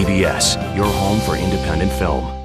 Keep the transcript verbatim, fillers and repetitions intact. P B S, your home for independent film.